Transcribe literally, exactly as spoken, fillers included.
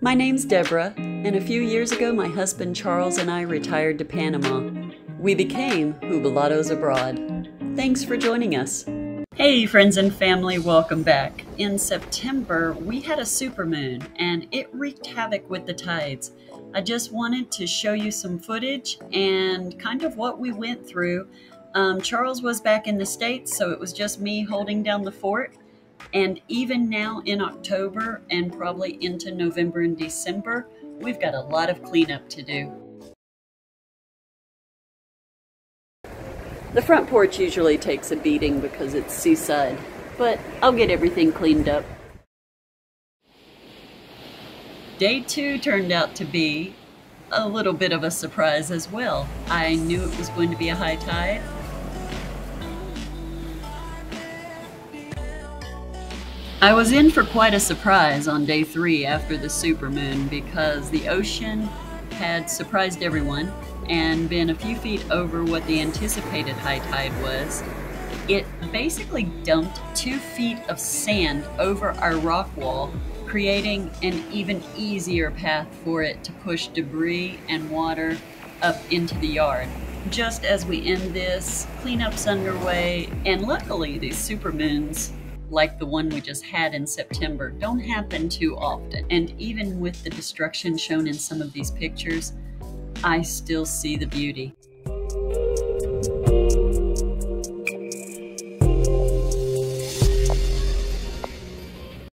My name's Deborah, and a few years ago my husband Charles and I retired to Panama. We became Jubilados Abroad. Thanks for joining us. Hey friends and family, welcome back. In September, we had a supermoon and it wreaked havoc with the tides. I just wanted to show you some footage and kind of what we went through. Um, Charles was back in the States, so it was just me holding down the fort. And even now in October and probably into November and December, we've got a lot of cleanup to do. The front porch usually takes a beating because it's seaside, but I'll get everything cleaned up. Day two turned out to be a little bit of a surprise as well. I knew it was going to be a high tide. I was in for quite a surprise on day three after the supermoon because the ocean had surprised everyone and been a few feet over what the anticipated high tide was. It basically dumped two feet of sand over our rock wall, creating an even easier path for it to push debris and water up into the yard. Just as we end this, cleanup's underway, and luckily these supermoons, like the one we just had in September, don't happen too often. And even with the destruction shown in some of these pictures, I still see the beauty.